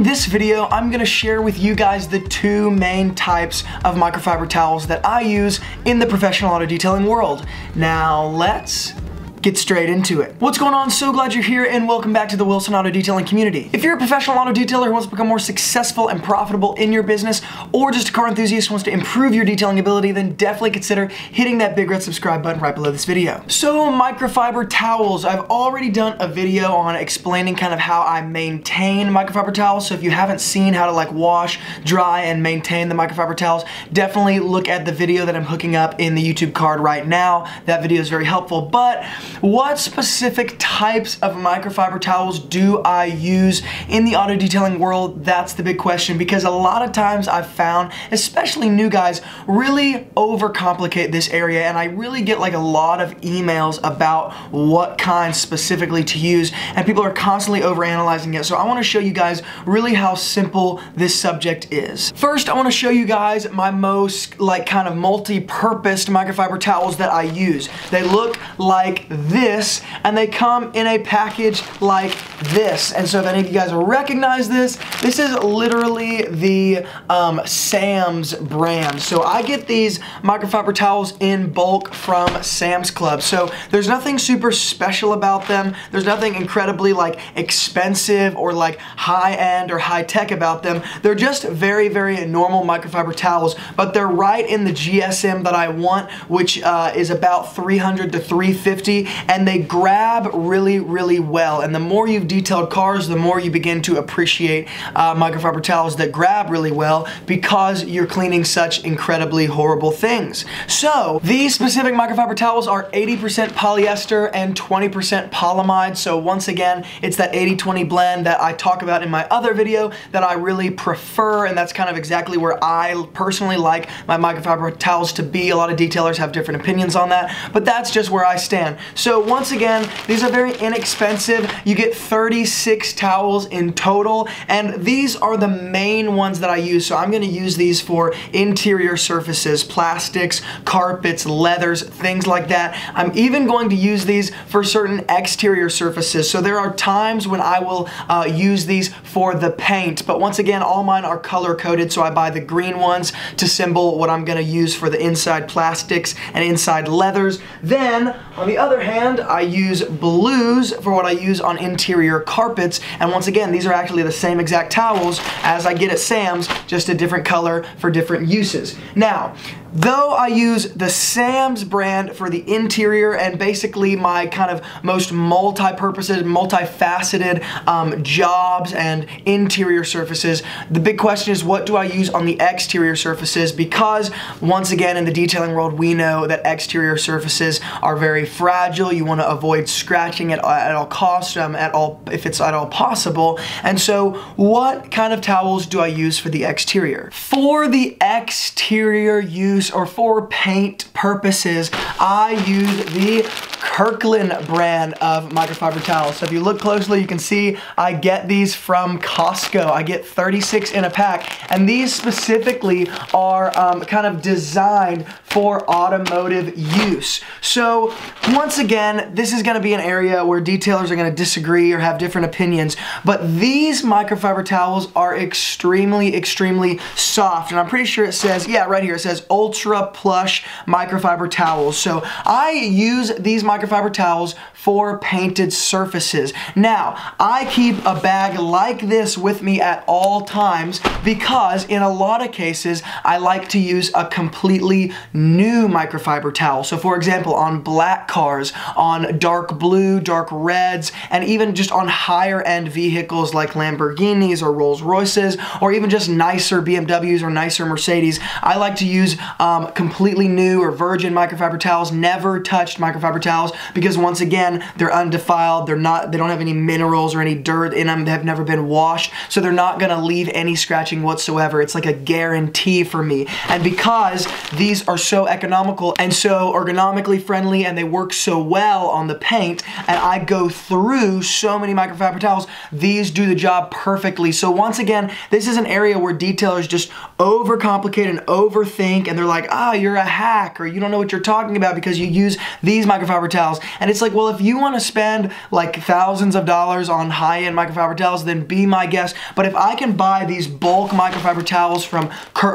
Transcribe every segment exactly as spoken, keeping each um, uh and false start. In this video, I'm gonna share with you guys the two main types of microfiber towels that I use in the professional auto detailing world. Now, let's get straight into it. What's going on? So glad you're here and welcome back to the Wilson Auto Detailing community. If you're a professional auto detailer who wants to become more successful and profitable in your business, or just a car enthusiast who wants to improve your detailing ability, then definitely consider hitting that big red subscribe button right below this video. So microfiber towels. I've already done a video on explaining kind of how I maintain microfiber towels. So if you haven't seen how to like wash, dry, and maintain the microfiber towels, definitely look at the video that I'm hooking up in the YouTube card right now. That video is very helpful, but what specific types of microfiber towels do I use in the auto detailing world? That's the big question, because a lot of times I've found, especially new guys, really overcomplicate this area, and I really get like a lot of emails about what kind specifically to use, and people are constantly overanalyzing it. So I want to show you guys really how simple this subject is. First, I want to show you guys my most like kind of multi-purposed microfiber towels that I use. They look like this, and they come in a package like this. And so if any of you guys recognize this, this is literally the um, Sam's brand. So I get these microfiber towels in bulk from Sam's Club. So there's nothing super special about them. There's nothing incredibly like expensive or like high-end or high-tech about them. They're just very, very normal microfiber towels, but they're right in the G S M that I want, which uh, is about three hundred to three fifty. And they grab really, really well. And the more you've detailed cars, the more you begin to appreciate uh, microfiber towels that grab really well, because you're cleaning such incredibly horrible things. So these specific microfiber towels are eighty percent polyester and twenty percent polyamide. So once again, it's that eighty twenty blend that I talk about in my other video that I really prefer, and that's kind of exactly where I personally like my microfiber towels to be. A lot of detailers have different opinions on that, but that's just where I stand. So once again, these are very inexpensive. You get thirty-six towels in total, and these are the main ones that I use. So I'm gonna use these for interior surfaces, plastics, carpets, leathers, things like that. I'm even going to use these for certain exterior surfaces. So there are times when I will uh, use these for the paint, but once again, all mine are color coded. So I buy the green ones to symbol what I'm gonna use for the inside plastics and inside leathers. Then on the other On the other hand, I use blues for what I use on interior carpets, and once again, these are actually the same exact towels as I get at Sam's, just a different color for different uses. Now, though I use the Sam's brand for the interior and basically my kind of most multi-purpose, multifaceted um, jobs and interior surfaces, the big question is, what do I use on the exterior surfaces? Because once again, in the detailing world, we know that exterior surfaces are very fragile. You want to avoid scratching it at all costs, um, at all, if it's at all possible. And so what kind of towels do I use for the exterior? For the exterior use, or for paint purposes, I use the Kirkland brand of microfiber towels. So if you look closely, you can see I get these from Costco. I get thirty-six in a pack, and these specifically are um, kind of designed for automotive use. So once again, this is gonna be an area where detailers are gonna disagree or have different opinions, but these microfiber towels are extremely, extremely soft. And I'm pretty sure it says, yeah, right here, it says ultra plush microfiber towels. So I use these microfiber towels for painted surfaces. Now, I keep a bag like this with me at all times, because in a lot of cases, I like to use a completely new microfiber towel. So for example, on black cars, on dark blue, dark reds, and even just on higher end vehicles like Lamborghinis or Rolls Royces, or even just nicer B M Ws or nicer Mercedes, I like to use um, completely new or virgin microfiber towels, never touched microfiber towels, because once again, they're undefiled, they're not, they don't have any minerals or any dirt in them, they have never been washed, so they're not gonna leave any scratching whatsoever. It's like a guarantee for me. And because these are so economical and so ergonomically friendly, and they work so well on the paint, and I go through so many microfiber towels, these do the job perfectly. So once again, this is an area where detailers just overcomplicate and overthink, and they're like, ah, oh, you're a hack, or you don't know what you're talking about because you use these microfiber towels towels. And it's like, well, if you want to spend like thousands of dollars on high-end microfiber towels, then be my guest. But if I can buy these bulk microfiber towels from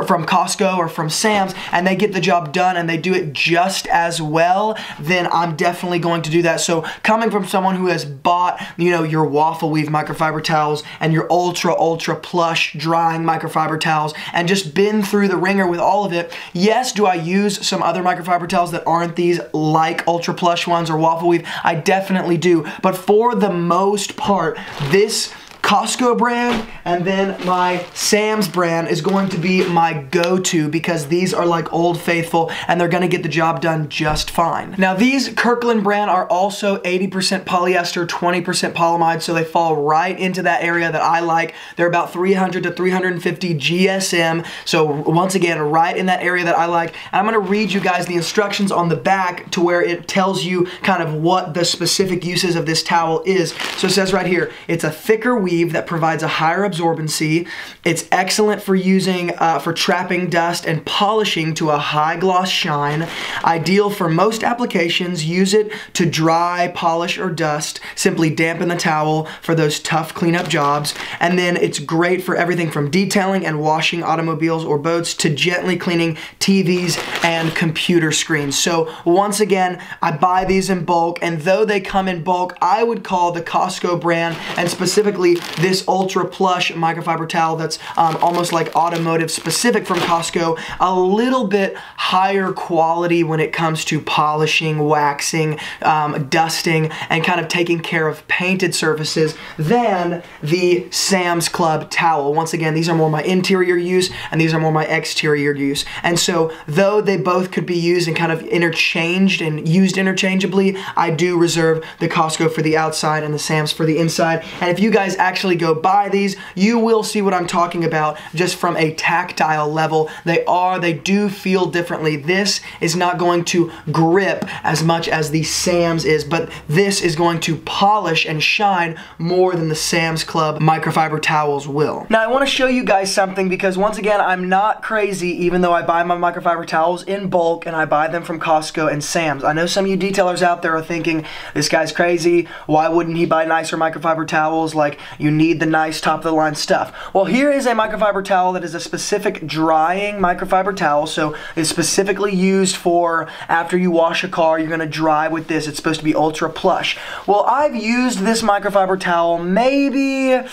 from Costco or from Sam's, and they get the job done and they do it just as well, then I'm definitely going to do that. So coming from someone who has bought, you know, your waffle weave microfiber towels and your ultra ultra plush drying microfiber towels and just been through the ringer with all of it, yes, do I use some other microfiber towels that aren't these like ultra plush ones or waffle weave? I definitely do. But for the most part, this Costco brand and then my Sam's brand is going to be my go-to, because these are like Old Faithful and they're gonna get the job done just fine. Now these Kirkland brand are also eighty percent polyester, twenty percent polyamide, so they fall right into that area that I like. They're about three hundred to three hundred fifty G S M, so once again, right in that area that I like. And I'm gonna read you guys the instructions on the back to where it tells you kind of what the specific uses of this towel is. So it says right here, it's a thicker weave that provides a higher absorbency. It's excellent for using uh, for trapping dust and polishing to a high gloss shine. Ideal for most applications. Use it to dry, polish, or dust. Simply dampen the towel for those tough cleanup jobs. And then it's great for everything from detailing and washing automobiles or boats to gently cleaning T Vs and computer screens. So once again, I buy these in bulk, and though they come in bulk, I would call the Costco brand and specifically this ultra plush microfiber towel that's um, almost like automotive specific from Costco a little bit higher quality when it comes to polishing, waxing, um, dusting, and kind of taking care of painted surfaces than the Sam's Club towel. Once again, these are more my interior use and these are more my exterior use. And so though they both could be used and kind of interchanged and used interchangeably, I do reserve the Costco for the outside and the Sam's for the inside. And if you guys actually Actually go buy these, you will see what I'm talking about just from a tactile level. They are, they do feel differently. This is not going to grip as much as the Sam's is, but this is going to polish and shine more than the Sam's Club microfiber towels will. Now I want to show you guys something, because once again, I'm not crazy, even though I buy my microfiber towels in bulk and I buy them from Costco and Sam's. I know some of you detailers out there are thinking, this guy's crazy, why wouldn't he buy nicer microfiber towels? Like, you need the nice top-of-the-line stuff. Well, here is a microfiber towel that is a specific drying microfiber towel, so it's specifically used for after you wash a car, you're gonna dry with this. It's supposed to be ultra plush. Well, I've used this microfiber towel maybe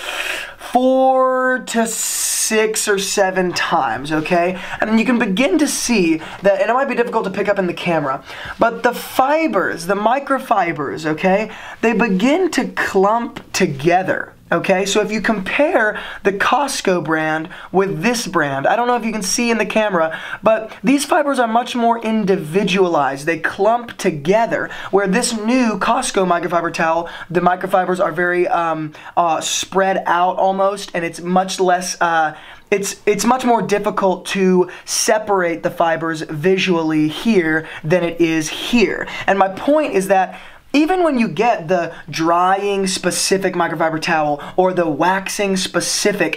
four to six or seven times, okay? And you can begin to see that, and it might be difficult to pick up in the camera, but the fibers, the microfibers, okay, they begin to clump together. Okay, so if you compare the Costco brand with this brand, I don't know if you can see in the camera, but these fibers are much more individualized. They clump together, where this new Costco microfiber towel, the microfibers are very um, uh, spread out almost, and it's much less... Uh, It's, it's much more difficult to separate the fibers visually here than it is here. And my point is that even when you get the drying specific microfiber towel or the waxing specific,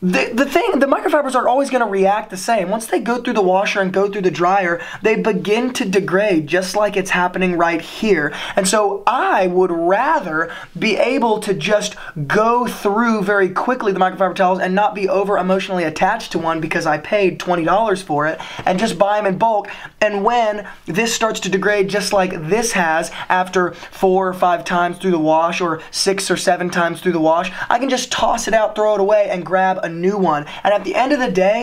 The, the thing, the microfibers are always going to react the same. Once they go through the washer and go through the dryer, they begin to degrade, just like it's happening right here. And so I would rather be able to just go through very quickly the microfiber towels and not be over emotionally attached to one because I paid twenty dollars for it, and just buy them in bulk. And when this starts to degrade, just like this has after four or five times through the wash or six or seven times through the wash, I can just toss it out, throw it away, and grab a A new one. And at the end of the day,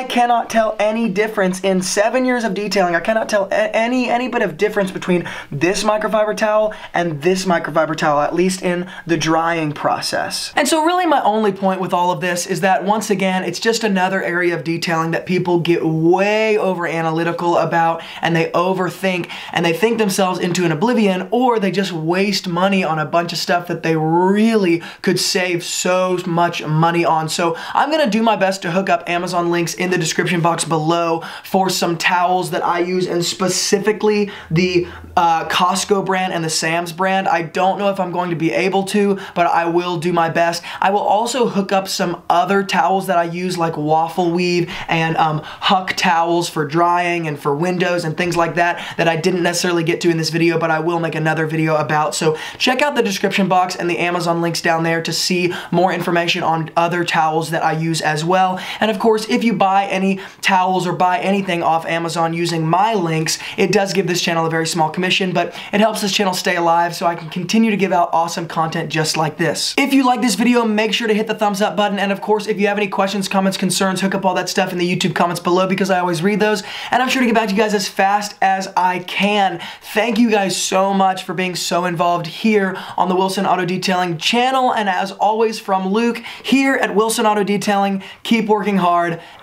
I cannot tell any difference in seven years of detailing. I cannot tell any any bit of difference between this microfiber towel and this microfiber towel, at least in the drying process. And so really my only point with all of this is that, once again, it's just another area of detailing that people get way over analytical about, and they overthink, and they think themselves into an oblivion, or they just waste money on a bunch of stuff that they really could save so much money on. So I'm gonna do my best to hook up Amazon links links in the description box below for some towels that I use, and specifically the uh, Costco brand and the Sam's brand. I don't know if I'm going to be able to, but I will do my best. I will also hook up some other towels that I use, like waffle weave and um, Huck towels for drying and for windows and things like that, that I didn't necessarily get to in this video, but I will make another video about. So check out the description box and the Amazon links down there to see more information on other towels that I use as well. And of course, if you buy any towels or buy anything off Amazon using my links, it does give this channel a very small commission, but it helps this channel stay alive so I can continue to give out awesome content just like this. If you like this video, make sure to hit the thumbs up button. And of course, if you have any questions, comments, concerns, hook up all that stuff in the YouTube comments below, because I always read those. And I'm sure to get back to you guys as fast as I can. Thank you guys so much for being so involved here on the Wilson Auto Detailing channel. And as always, from Luke here at Wilson Auto Detailing, keep working hard,